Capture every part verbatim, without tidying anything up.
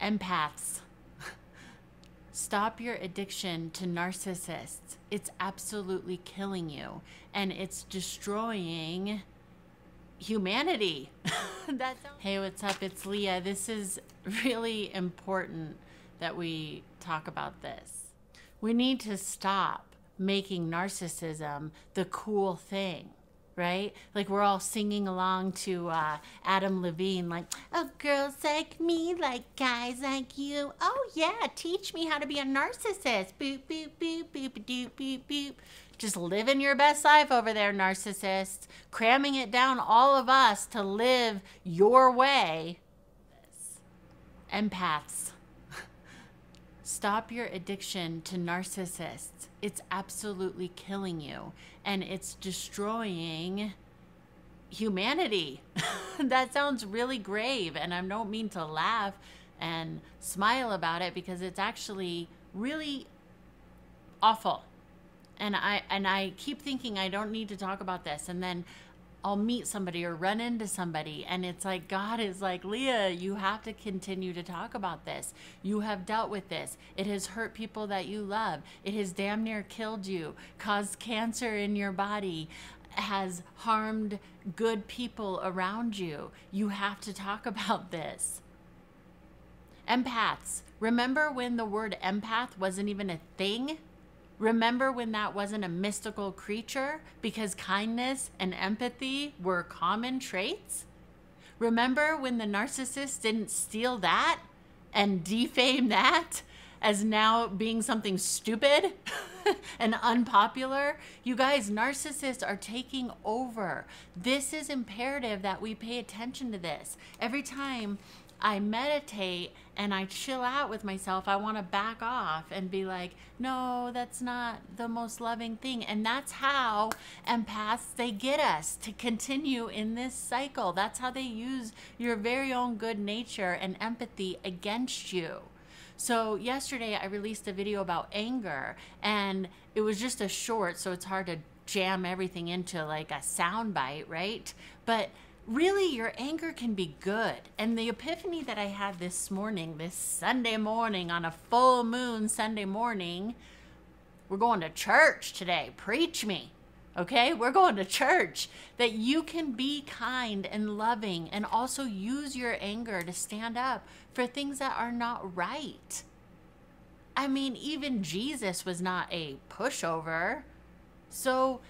Empaths, stop your addiction to narcissists. It's absolutely killing you, and it's destroying humanity. That's hey, what's up? It's Lea. This is really important that we talk about this. We need to stop making narcissism the cool thing, right? Like we're all singing along to uh, Adam Levine, like, oh, girls like me, like guys like you. Oh yeah, teach me how to be a narcissist. Boop, boop, boop, boop, doop, boop, boop. Just living your best life over there, narcissists. Cramming it down all of us to live your way. Empaths. Stop your addiction to narcissists. It's absolutely killing you, and it's destroying humanity. That sounds really grave, and I don't mean to laugh and smile about it because it's actually really awful. And I, and I keep thinking I don't need to talk about this, and then I'll meet somebody or run into somebody, and it's like God is like, Lea, you have to continue to talk about this. You have dealt with this. It has hurt people that you love. It has damn near killed you, caused cancer in your body, has harmed good people around you. You have to talk about this. Empaths. Remember when the word empath wasn't even a thing? Remember when that wasn't a mystical creature because kindness and empathy were common traits? Remember when the narcissist didn't steal that and defame that as now being something stupid and unpopular? You guys, narcissists are taking over. This is imperative that we pay attention to this. Every time I meditate and I chill out with myself, I want to back off and be like, no, that's not the most loving thing. And that's how empaths, they get us to continue in this cycle. That's how they use your very own good nature and empathy against you. So yesterday I released a video about anger, and it was just a short, so it's hard to jam everything into like a sound bite, right? But really, your anger can be good. And the epiphany that I had this morning, this Sunday morning, on a full moon Sunday morning, we're going to church today. Preach me, okay? We're going to church. That you can be kind and loving and also use your anger to stand up for things that are not right. I mean, even Jesus was not a pushover. So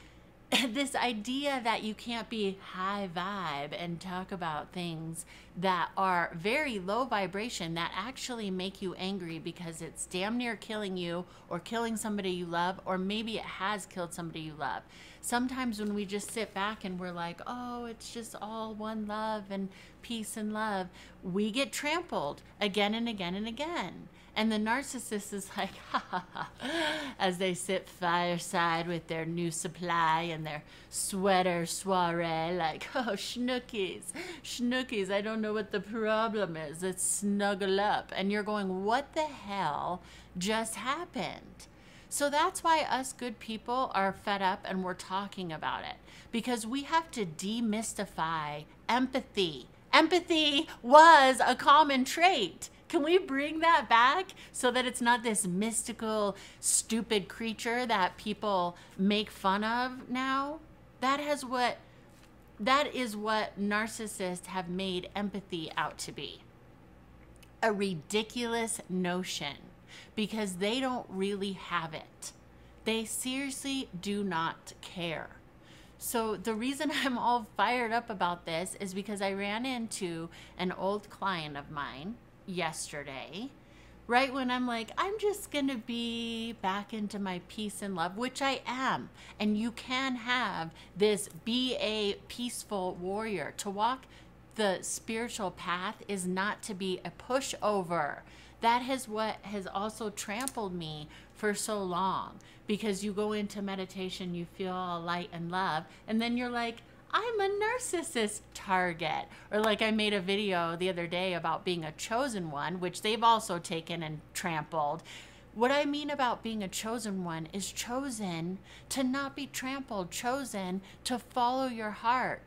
this idea that you can't be high vibe and talk about things that are very low vibration that actually make you angry because it's damn near killing you or killing somebody you love, or maybe it has killed somebody you love. Sometimes when we just sit back and we're like, oh, it's just all one love and peace and love, we get trampled again and again and again. And the narcissist is like, ha, ha, ha, as they sit fireside with their new supply and their sweater soiree, like, oh, schnookies, schnookies, I don't know what the problem is. Let's snuggle up. And you're going, what the hell just happened? So that's why us good people are fed up and we're talking about it, because we have to demystify empathy. Empathy was a common trait. Can we bring that back so that it's not this mystical, stupid creature that people make fun of now? That has what, that is what narcissists have made empathy out to be. A ridiculous notion, because they don't really have it. They seriously do not care. So the reason I'm all fired up about this is because I ran into an old client of mine yesterday, right when I'm like, I'm just gonna be back into my peace and love, which I am. And you can have this, be a peaceful warrior. To walk the spiritual path is not to be a pushover. That is what has also trampled me for so long, because you go into meditation, you feel all light and love, and then you're like, I'm a narcissist target. Or like I made a video the other day about being a chosen one, which they've also taken and trampled. What I mean about being a chosen one is chosen to not be trampled, chosen to follow your heart.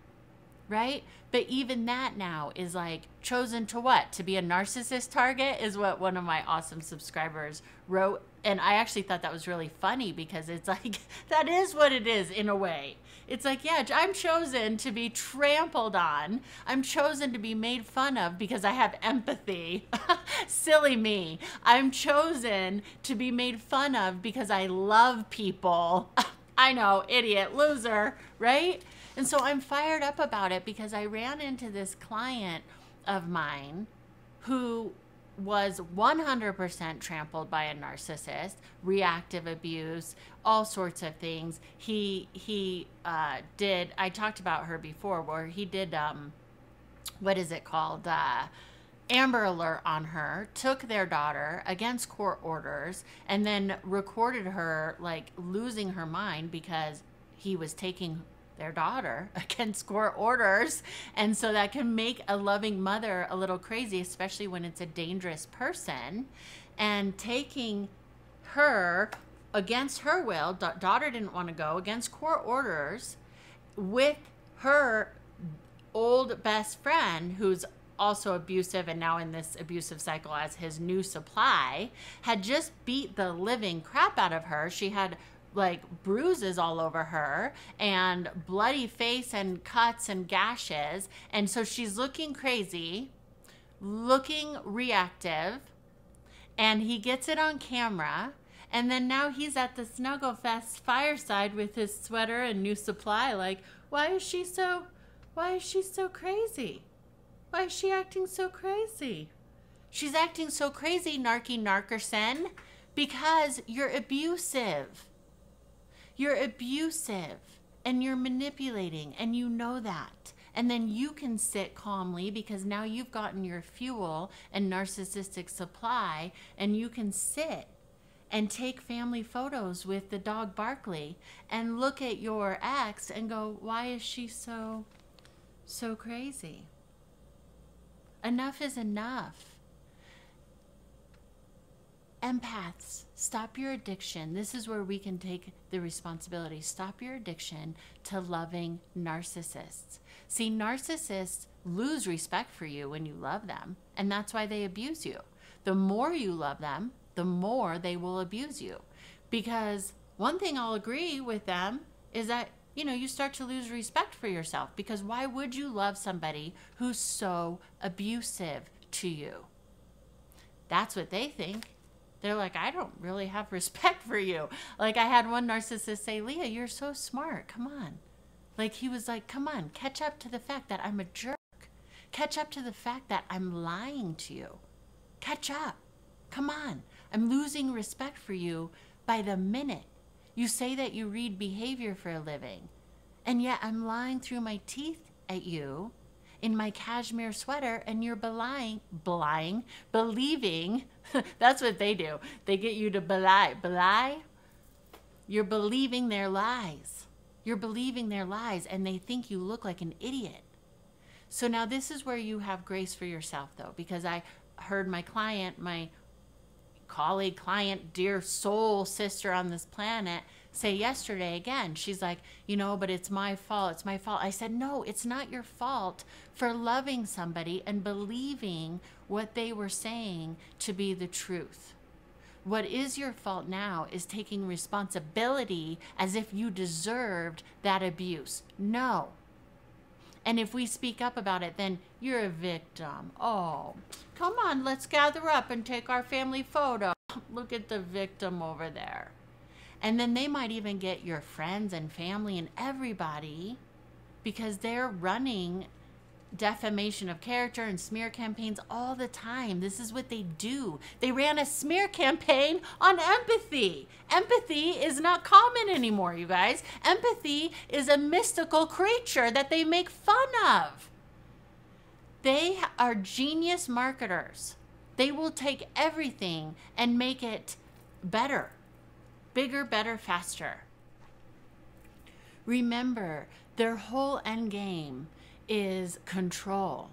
right? But even that now is like chosen to what? To be a narcissist target is what one of my awesome subscribers wrote. And I actually thought that was really funny because it's like, that is what it is in a way. It's like, yeah, I'm chosen to be trampled on. I'm chosen to be made fun of because I have empathy. Silly me. I'm chosen to be made fun of because I love people. I know, idiot, loser, right? And so I'm fired up about it because I ran into this client of mine who was one hundred percent trampled by a narcissist, reactive abuse, all sorts of things. He he uh, did, I talked about her before, where he did, um, what is it called? Uh, Amber Alert on her, took their daughter against court orders, and then recorded her like losing her mind because he was taking their daughter against court orders. And so that can make a loving mother a little crazy, especially when it's a dangerous person. And taking her against her will, da- daughter didn't want to go, against court orders, with her old best friend, who's also abusive and now in this abusive cycle as his new supply, had just beat the living crap out of her. She had like bruises all over her and bloody face and cuts and gashes. And so she's looking crazy, looking reactive, and he gets it on camera. And then now he's at the Snuggle Fest fireside with his sweater and new supply. Like, why is she so, why is she so crazy? Why is she acting so crazy? She's acting so crazy, Narky Narkerson, because you're abusive. You're abusive and you're manipulating, and you know that. And then you can sit calmly because now you've gotten your fuel and narcissistic supply, and you can sit and take family photos with the dog Barkley and look at your ex and go, why is she so, so crazy? Enough is enough. Empaths, stop your addiction. This is where we can take the responsibility. Stop your addiction to loving narcissists. See, narcissists lose respect for you when you love them, and that's why they abuse you. The more you love them, the more they will abuse you. Because one thing I'll agree with them is that, you know, you start to lose respect for yourself, because why would you love somebody who's so abusive to you? That's what they think. They're like, I don't really have respect for you. Like, I had one narcissist say, Leah, you're so smart. Come on. Like, he was like, come on, catch up to the fact that I'm a jerk. Catch up to the fact that I'm lying to you. Catch up. Come on. I'm losing respect for you by the minute. You say that you read behavior for a living, and yet I'm lying through my teeth at you in my cashmere sweater, and you're belying, belying, believing. That's what they do. They get you to belie, belie. You're believing their lies. You're believing their lies, and they think you look like an idiot. So now this is where you have grace for yourself, though, because I heard my client, my colleague, client, dear soul sister on this planet say yesterday again, she's like, you know, but it's my fault, it's my fault. I said, no, it's not your fault for loving somebody and believing what they were saying to be the truth. What is your fault now is taking responsibility as if you deserved that abuse. No. And if we speak up about it, then you're a victim. Oh, come on, let's gather up and take our family photo. Look at the victim over there. And then they might even get your friends and family and everybody, because they're running defamation of character and smear campaigns all the time. This is what they do. They ran a smear campaign on empathy. Empathy is not common anymore, you guys. Empathy is a mystical creature that they make fun of. They are genius marketers. They will take everything and make it better, bigger, better, faster. Remember, their whole end game is control.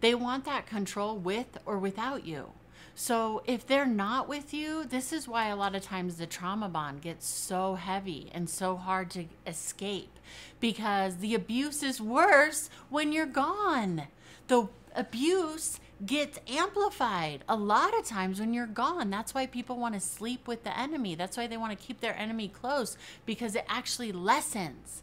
They want that control with or without you. So if they're not with you, this is why a lot of times the trauma bond gets so heavy and so hard to escape, because the abuse is worse when you're gone. The abuse gets amplified a lot of times when you're gone. That's why people want to sleep with the enemy. That's why they want to keep their enemy close, because it actually lessens.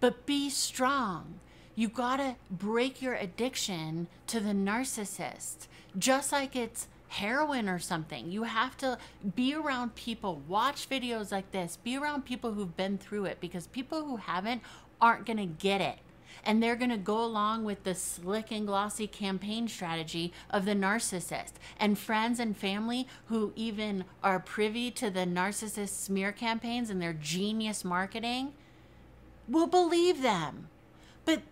But be strong. You gotta break your addiction to the narcissist, just like it's heroin or something. You have to be around people, watch videos like this, be around people who've been through it, because people who haven't aren't gonna get it. And they're gonna go along with the slick and glossy campaign strategy of the narcissist. And friends and family who even are privy to the narcissist smear campaigns and their genius marketing will believe them. But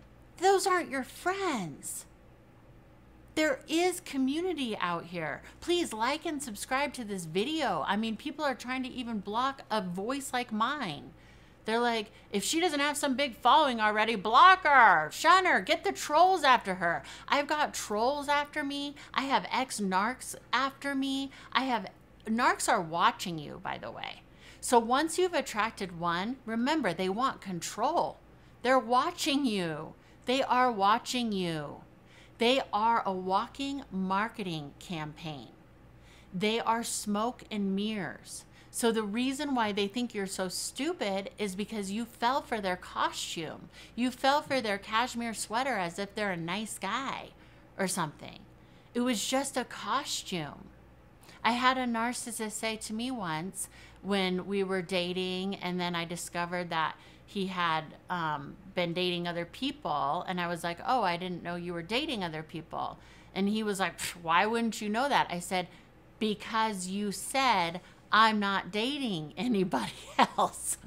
those aren't your friends. There is community out here. Please like and subscribe to this video. I mean, people are trying to even block a voice like mine. They're like, if she doesn't have some big following already, block her, shun her, get the trolls after her. I've got trolls after me. I have ex-narcs after me. I have, narcs are watching you, by the way. So once you've attracted one, remember, they want control. They're watching you. They are watching you. They are a walking marketing campaign. They are smoke and mirrors. So the reason why they think you're so stupid is because you fell for their costume. You fell for their cashmere sweater as if they're a nice guy or something. It was just a costume. I had a narcissist say to me once when we were dating, and then I discovered that he had um, been dating other people, and I was like, oh, I didn't know you were dating other people. And he was like, why wouldn't you know that? I said, because you said, I'm not dating anybody else.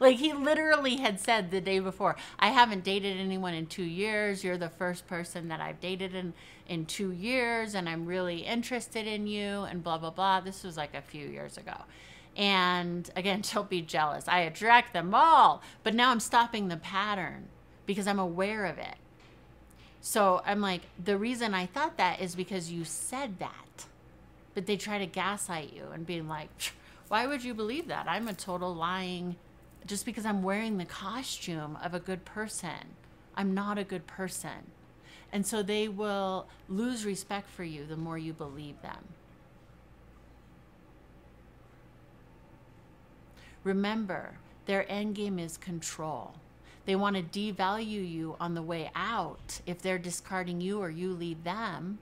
Like, he literally had said the day before, I haven't dated anyone in two years. You're the first person that I've dated in, in two years, and I'm really interested in you, and blah, blah, blah. This was like a few years ago. And again, don't be jealous. I attract them all, but now I'm stopping the pattern because I'm aware of it. So I'm like, the reason I thought that is because you said that, but they try to gaslight you and being like, why would you believe that? I'm a total lying, just because I'm wearing the costume of a good person. I'm not a good person. And so they will lose respect for you the more you believe them. Remember, their end game is control. They want to devalue you on the way out if they're discarding you or you leave them.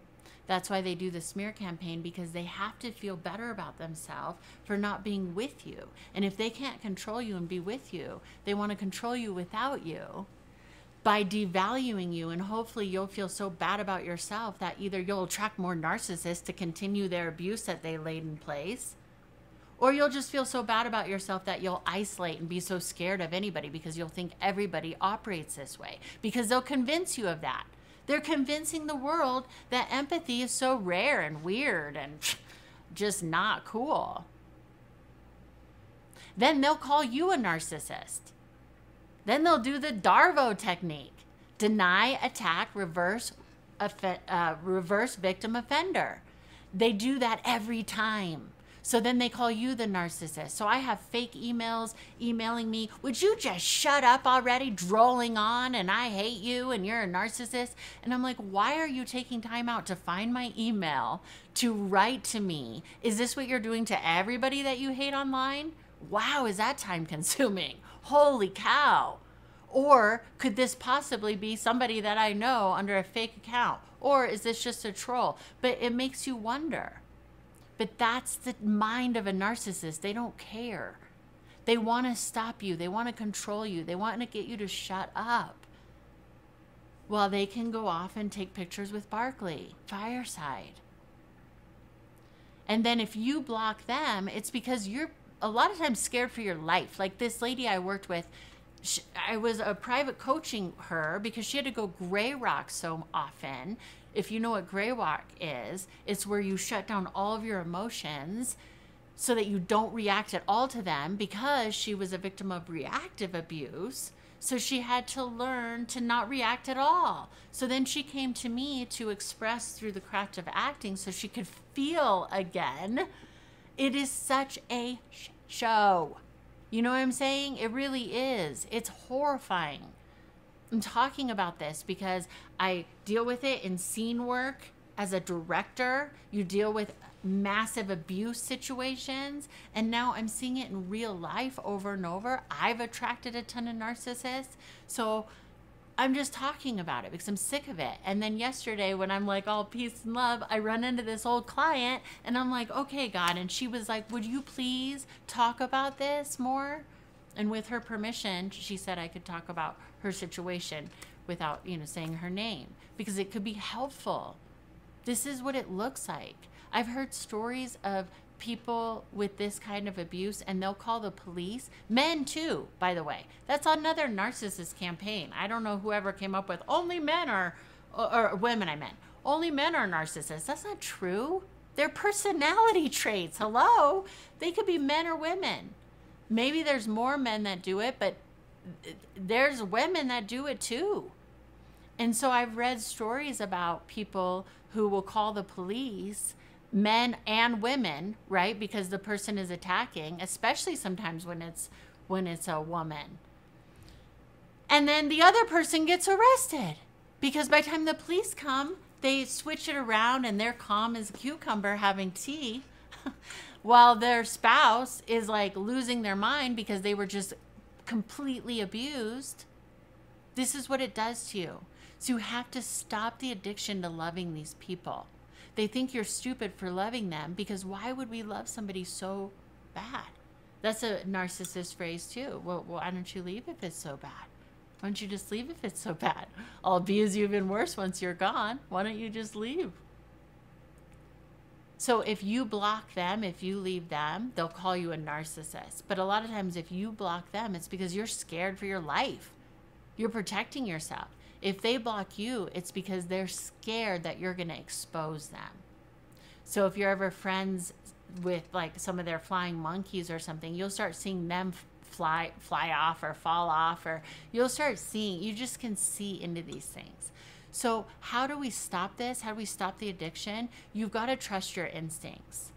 That's why they do the smear campaign, because they have to feel better about themselves for not being with you. And if they can't control you and be with you, they want to control you without you by devaluing you, and hopefully you'll feel so bad about yourself that either you'll attract more narcissists to continue their abuse that they laid in place, or you'll just feel so bad about yourself that you'll isolate and be so scared of anybody because you'll think everybody operates this way, because they'll convince you of that. They're convincing the world that empathy is so rare and weird and just not cool. Then they'll call you a narcissist. Then they'll do the DARVO technique. Deny, attack, reverse, uh, reverse victim offender. They do that every time. So then they call you the narcissist. So I have fake emails emailing me, would you just shut up already, drolling on, and I hate you, and you're a narcissist. And I'm like, why are you taking time out to find my email to write to me? Is this what you're doing to everybody that you hate online? Wow, is that time consuming? Holy cow. Or could this possibly be somebody that I know under a fake account? Or is this just a troll? But it makes you wonder. But that's the mind of a narcissist. They don't care. They want to stop you. They want to control you. They want to get you to shut up. Well, they can go off and take pictures with Barkley, fireside. And then if you block them, it's because you're a lot of times scared for your life. Like this lady I worked with, she, I was a private coaching her because she had to go gray rock so often. If you know what gray rock is, it's where you shut down all of your emotions so that you don't react at all to them, because she was a victim of reactive abuse. So she had to learn to not react at all. So then she came to me to express through the craft of acting so she could feel again. It is such a sh- show. You know what I'm saying? It really is. It's horrifying. I'm talking about this because I deal with it in scene work. As a director, you deal with massive abuse situations, and now I'm seeing it in real life over and over. I've attracted a ton of narcissists, so I'm just talking about it because I'm sick of it. And then yesterday, when I'm like all peace and love, I run into this old client and I'm like, okay, God. And she was like, would you please talk about this more? And with her permission, she said I could talk about her situation without, you know, saying her name, because it could be helpful. This is what it looks like. I've heard stories of people with this kind of abuse, and they'll call the police. Men too, by the way. That's another narcissist campaign. I don't know whoever came up with only men are, or, or women I meant, only men are narcissists. That's not true. They're personality traits, hello? They could be men or women. Maybe there's more men that do it, but there's women that do it too. And so I've read stories about people who will call the police, men and women, right? Because the person is attacking, especially sometimes when it's when it's a woman. And then the other person gets arrested, because by the time the police come, they switch it around and they're calm as a cucumber having tea while their spouse is like losing their mind because they were just completely abused. This is what it does to you. So you have to stop the addiction to loving these people. They think you're stupid for loving them, because why would we love somebody so bad? That's a narcissist phrase too. Well, why don't you leave if it's so bad? Why don't you just leave if it's so bad? I'll abuse you even worse once you're gone. Why don't you just leave? So if you block them, if you leave them, they'll call you a narcissist. But a lot of times if you block them, it's because you're scared for your life. You're protecting yourself. If they block you, it's because they're scared that you're gonna expose them. So if you're ever friends with like some of their flying monkeys or something, you'll start seeing them fly fly off or fall off, or you'll start seeing, you just can see into these things. So how do we stop this? How do we stop the addiction? You've gotta trust your instincts.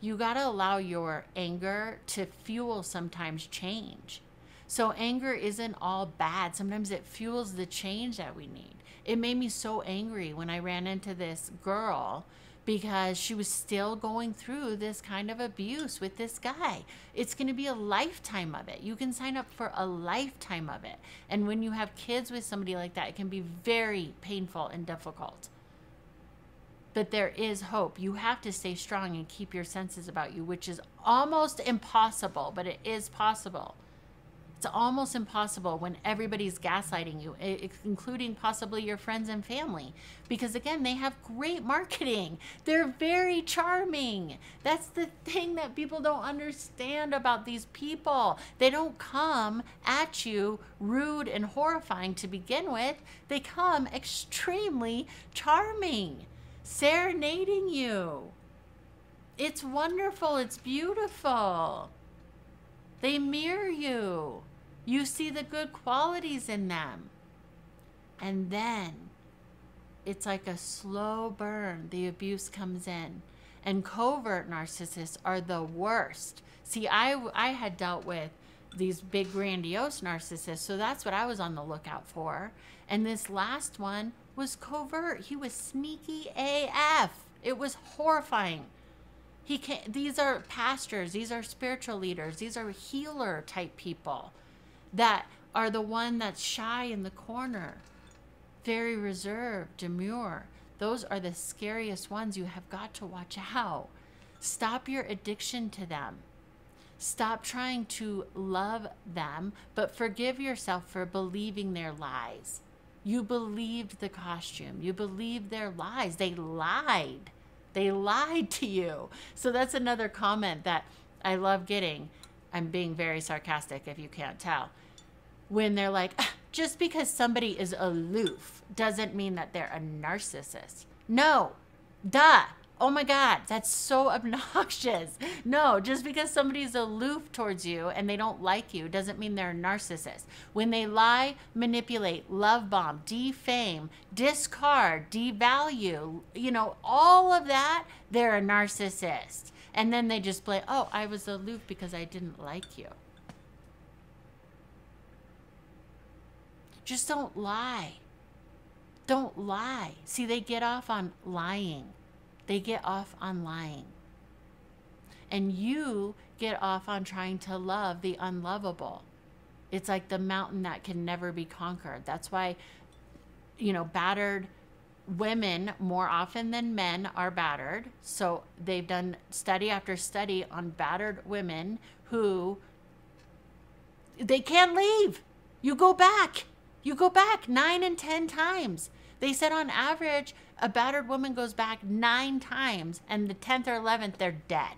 You gotta allow your anger to fuel sometimes change. So anger isn't all bad. Sometimes it fuels the change that we need. It made me so angry when I ran into this girl, because she was still going through this kind of abuse with this guy. It's going to be a lifetime of it. You can sign up for a lifetime of it. And when you have kids with somebody like that, it can be very painful and difficult. But there is hope. You have to stay strong and keep your senses about you, which is almost impossible, but it is possible. It's almost impossible when everybody's gaslighting you, including possibly your friends and family, because again, they have great marketing. They're very charming. That's the thing that people don't understand about these people. They don't come at you rude and horrifying to begin with. They come extremely charming, serenading you. It's wonderful. It's beautiful. They mirror you. You see the good qualities in them. And then it's like a slow burn. The abuse comes in. And covert narcissists are the worst. See, I, I had dealt with these big, grandiose narcissists, so that's what I was on the lookout for. And this last one was covert. He was sneaky A F. It was horrifying. He can't, these are pastors, these are spiritual leaders, these are healer type people that are the one that's shy in the corner, very reserved, demure. Those are the scariest ones. You have got to watch out. Stop your addiction to them. Stop trying to love them, but forgive yourself for believing their lies. You believed the costume. You believed their lies. They lied. They lied to you. So that's another comment that I love getting. I'm being very sarcastic if you can't tell. When they're like, just because somebody is aloof doesn't mean that they're a narcissist. No, duh. Oh my God, that's so obnoxious. No, just because somebody's aloof towards you and they don't like you doesn't mean they're a narcissist. When they lie, manipulate, love bomb, defame, discard, devalue, you know, all of that, they're a narcissist. And then they just play, oh, I was aloof because I didn't like you. Just don't lie. Don't lie. See, they get off on lying. They get off on lying. And you get off on trying to love the unlovable. It's like the mountain that can never be conquered. That's why, you know, battered women more often than men are battered. So they've done study after study on battered women who, they can't leave. You go back. You go back nine and ten times. They said on average, a battered woman goes back nine times and the tenth or eleventh, they're dead.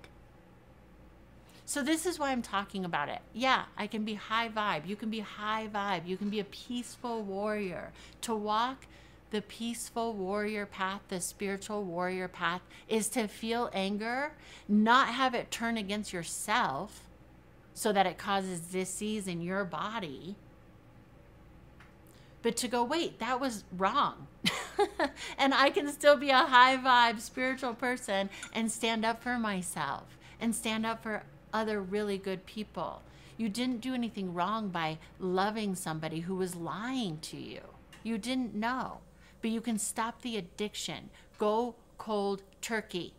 So this is why I'm talking about it. Yeah, I can be high vibe. You can be high vibe. You can be a peaceful warrior. To walk the peaceful warrior path, the spiritual warrior path, is to feel anger, not have it turn against yourself so that it causes disease in your body. But to go, wait, that was wrong. And I can still be a high vibe spiritual person and stand up for myself and stand up for other really good people. You didn't do anything wrong by loving somebody who was lying to you. You didn't know, but you can stop the addiction. Go cold turkey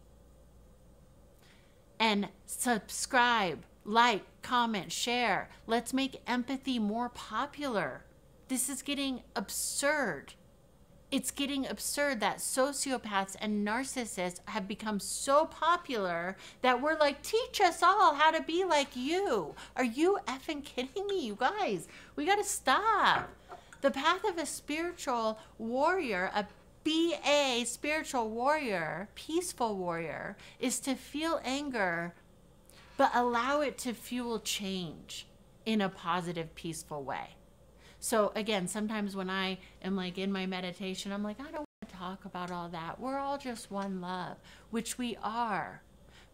and subscribe, like, comment, share. Let's make empathy more popular. This is getting absurd. It's getting absurd that sociopaths and narcissists have become so popular that we're like, teach us all how to be like you. Are you effing kidding me, you guys? We gotta stop. The path of a spiritual warrior, a B A spiritual warrior, peaceful warrior, is to feel anger, but allow it to fuel change in a positive, peaceful way. So again, sometimes when I am like in my meditation, I'm like, I don't want to talk about all that. We're all just one love, which we are.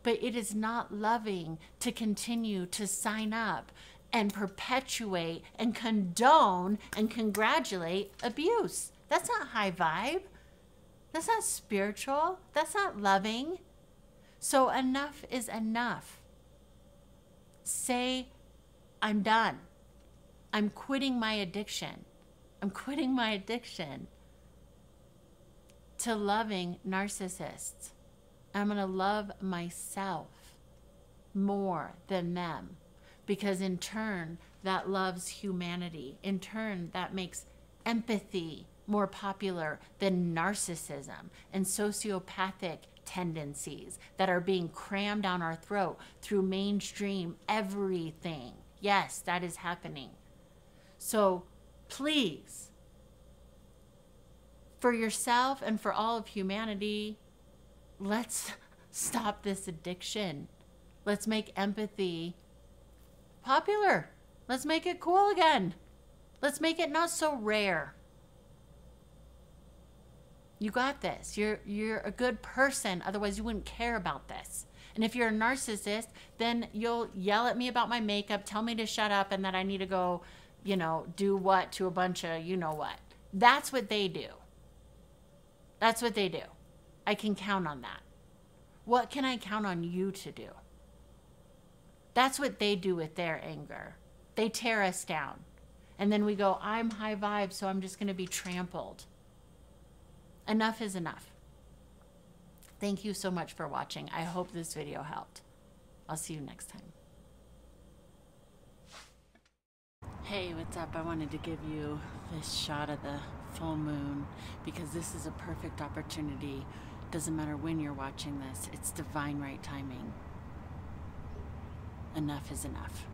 But it is not loving to continue to sign up and perpetuate and condone and congratulate abuse. That's not high vibe. That's not spiritual. That's not loving. So enough is enough. Say, I'm done. I'm quitting my addiction. I'm quitting my addiction to loving narcissists. I'm gonna love myself more than them, because in turn, that loves humanity. In turn, that makes empathy more popular than narcissism and sociopathic tendencies that are being crammed down our throat through mainstream everything. Yes, that is happening. So please, for yourself and for all of humanity, let's stop this addiction. Let's make empathy popular. Let's make it cool again. Let's make it not so rare. You got this. You're, you're a good person. Otherwise, you wouldn't care about this. And if you're a narcissist, then you'll yell at me about my makeup, tell me to shut up, and that I need to go, you know, do what to a bunch of, you know what. That's what they do. That's what they do. I can count on that. What can I count on you to do? That's what they do with their anger. They tear us down. And then we go, I'm high vibe, so I'm just going to be trampled. Enough is enough. Thank you so much for watching. I hope this video helped. I'll see you next time. Hey, what's up? I wanted to give you this shot of the full moon because this is a perfect opportunity. Doesn't matter when you're watching this, it's divine right timing. Enough is enough.